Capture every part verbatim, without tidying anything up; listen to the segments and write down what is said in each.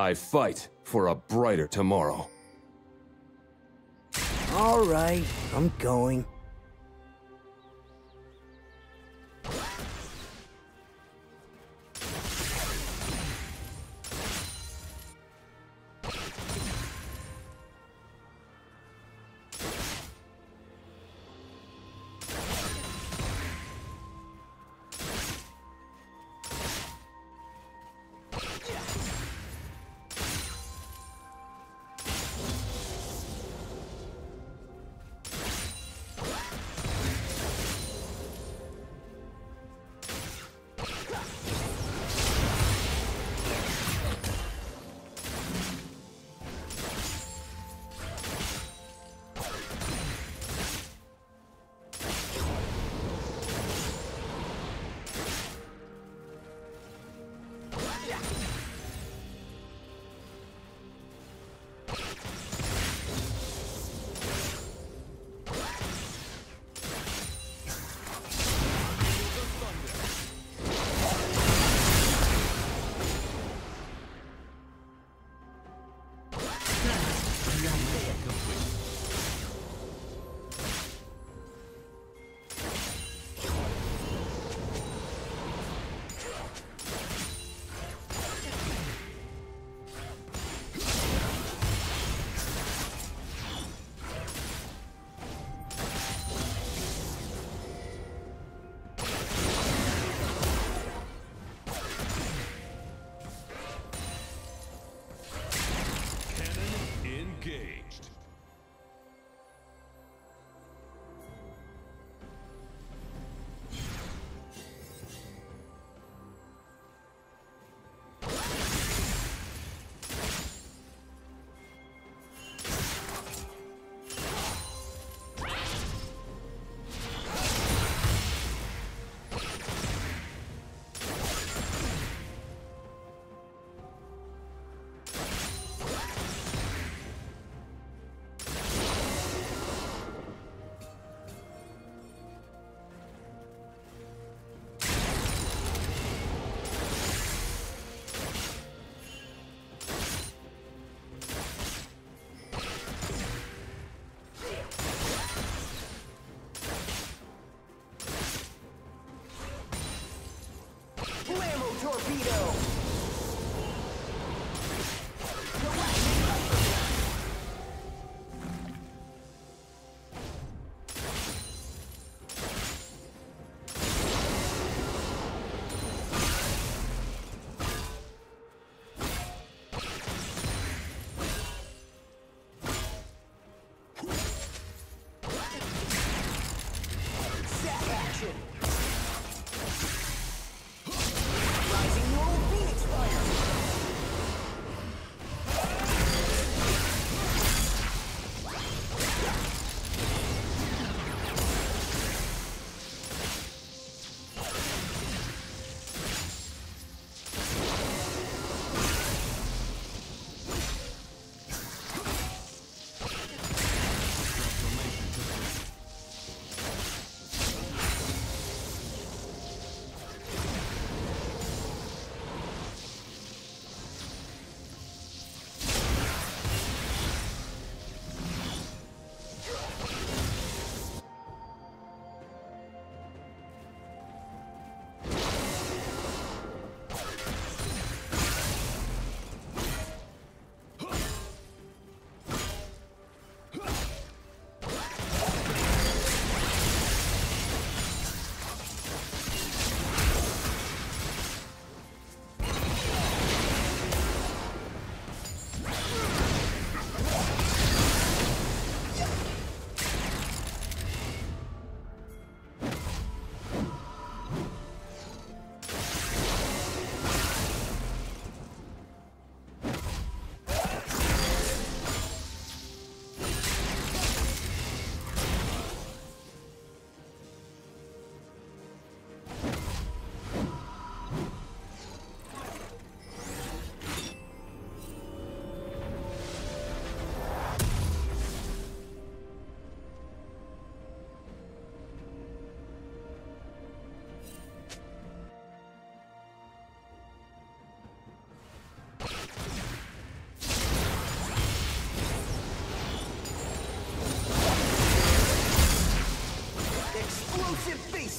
I fight for a brighter tomorrow. All right, I'm going.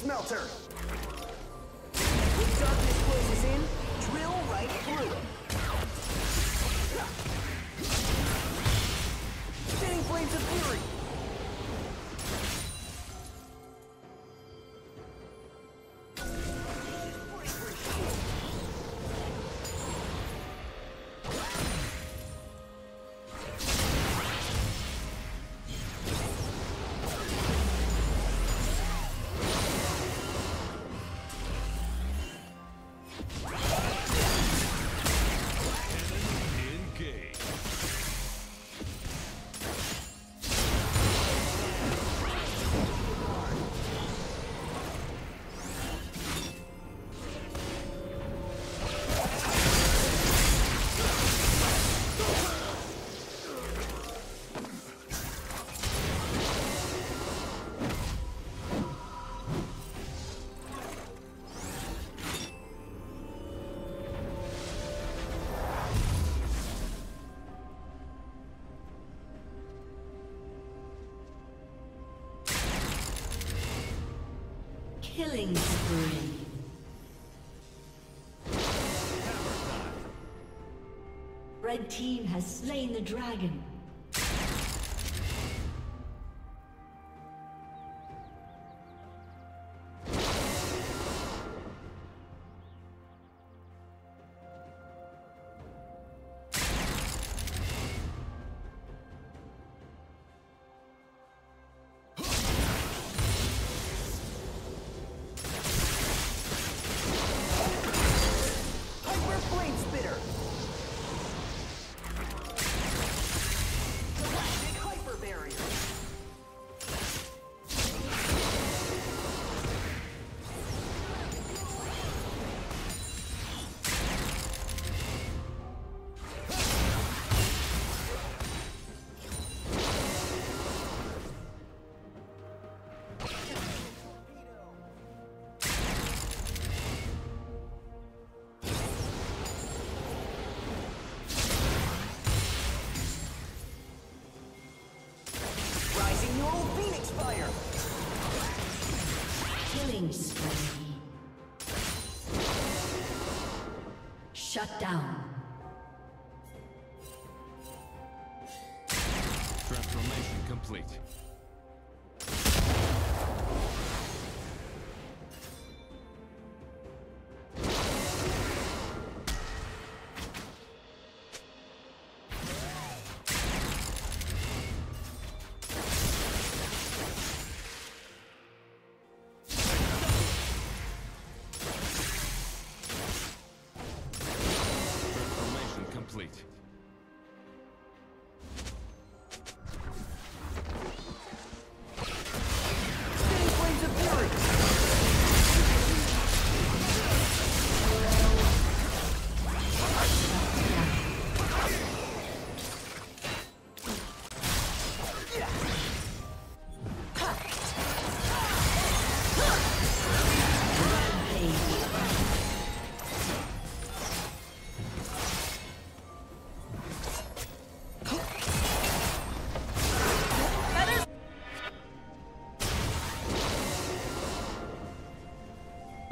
smelter. When darkness closes in, drill right through it. Spinning flames of fury. Killing spree. Red team has slain the dragon. Shut down. Transformation complete.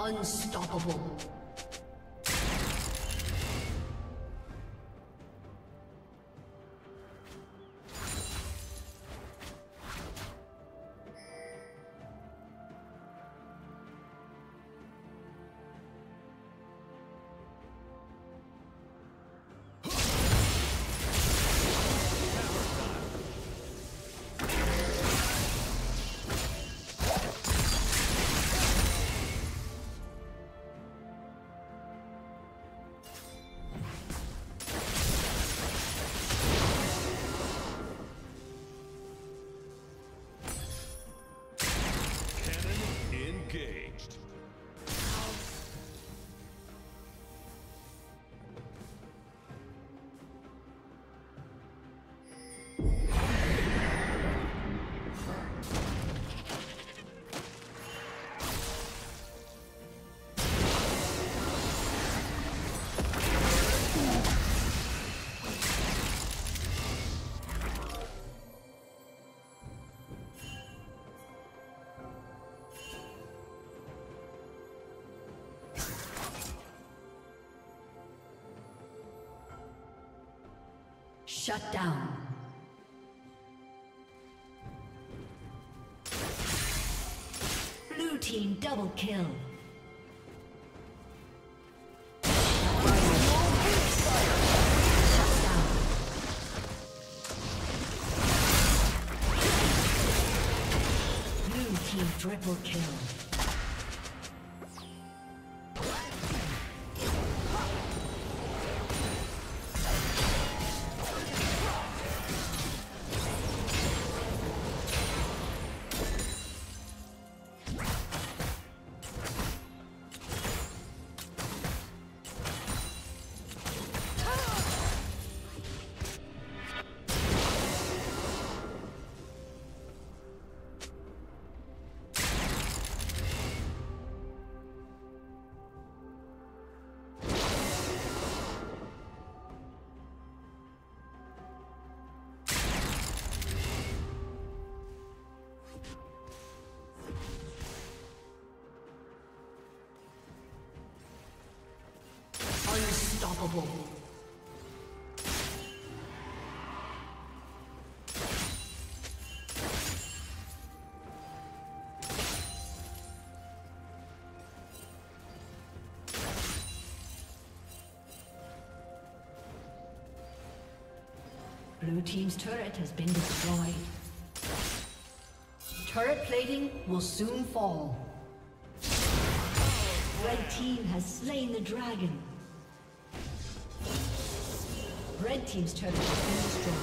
Unstoppable. Shut down. Blue team double kill. Triple kill. Unstoppable. Blue team's turret has been destroyed. Turret plating will soon fall. Red team has slain the dragon. Red team's turret has been destroyed.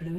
Blue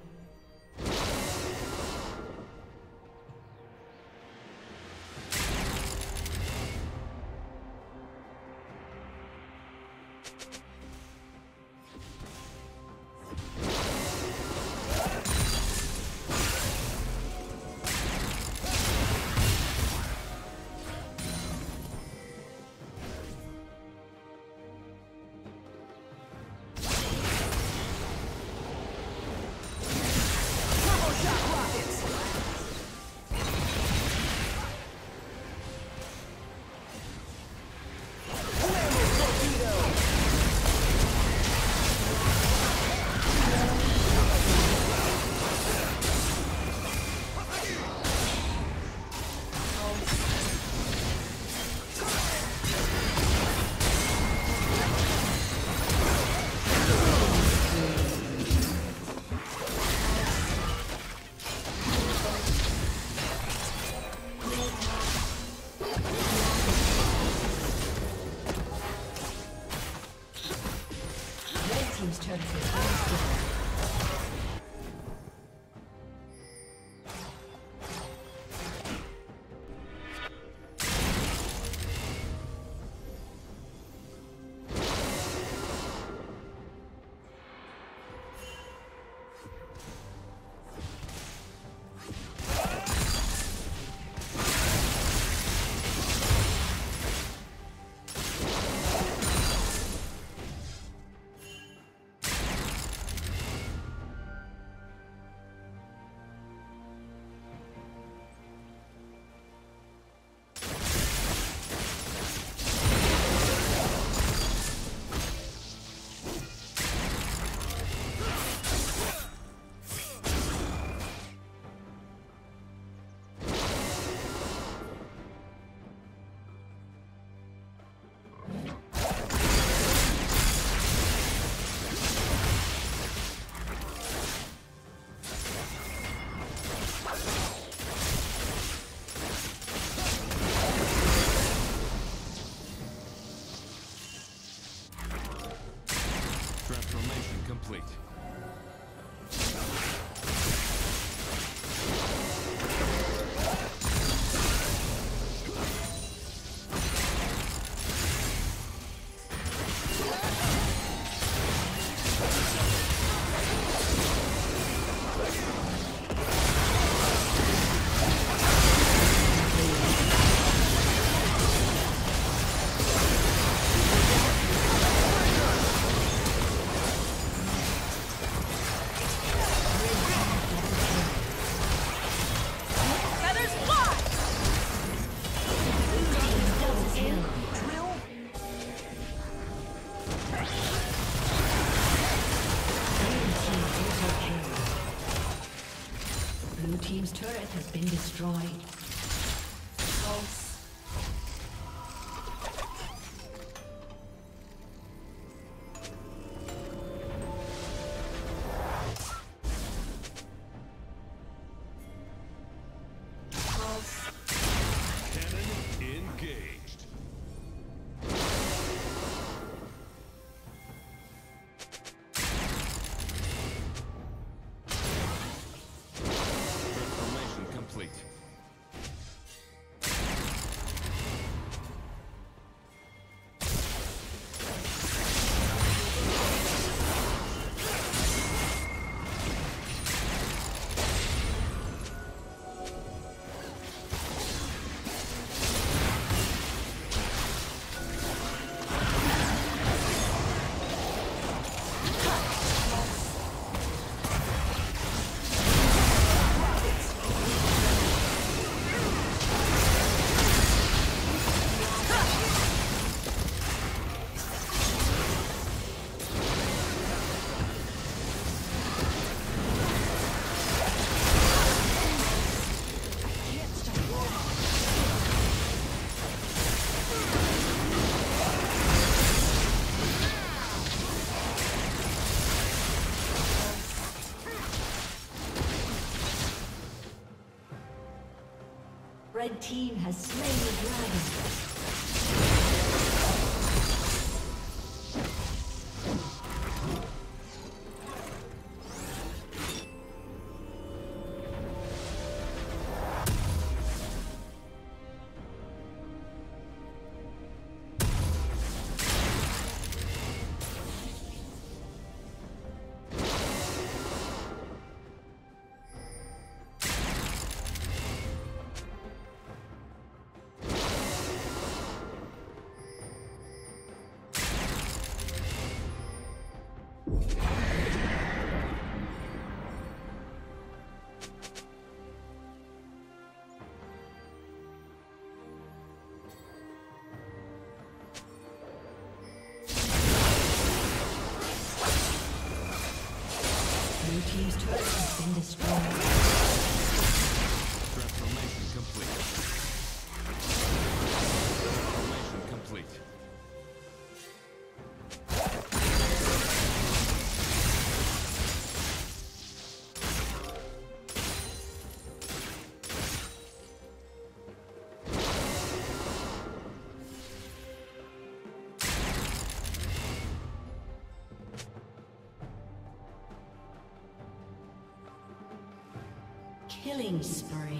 Transformation complete. Team's turret has been destroyed. Oh. Red team has slain the dragon. Team's turret has been destroyed. Transformation complete. Transformation complete. Killing spree.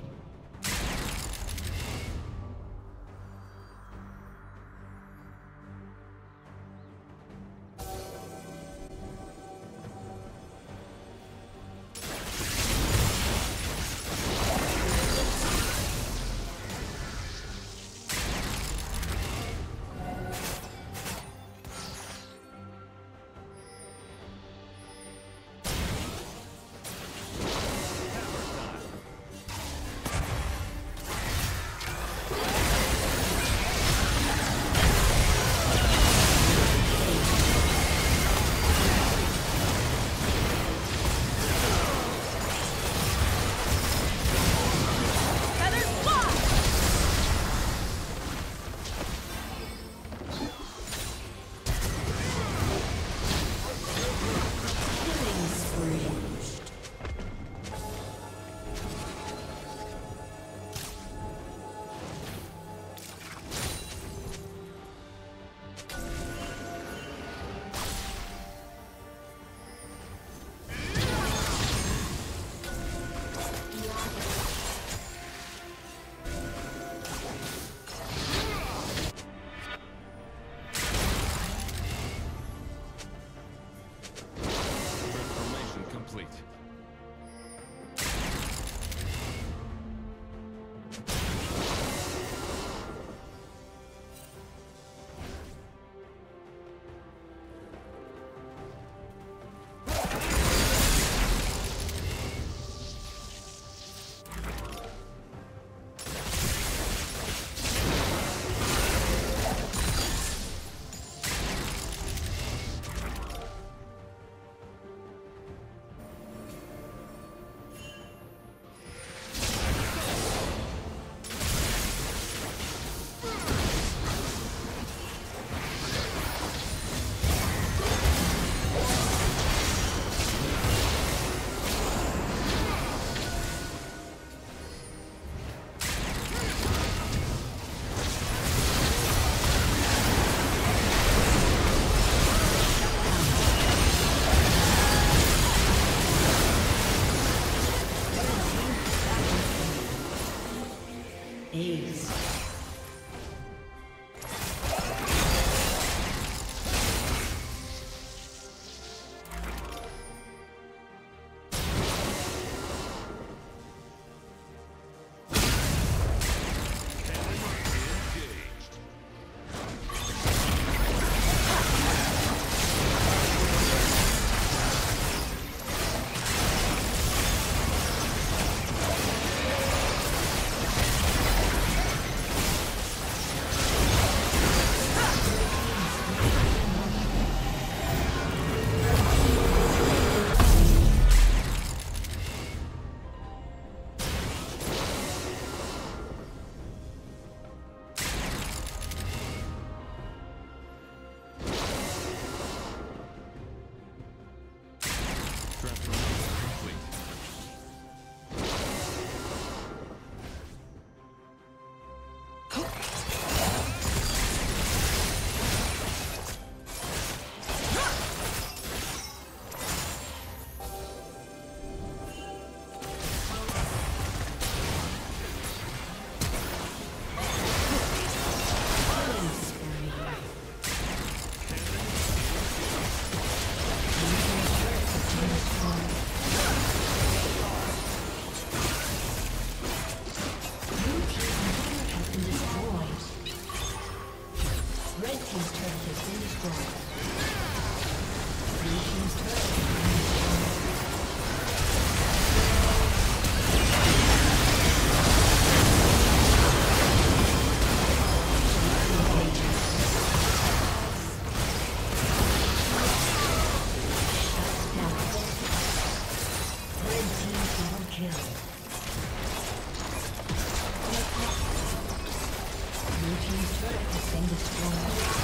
Blue team's turret has been destroyed.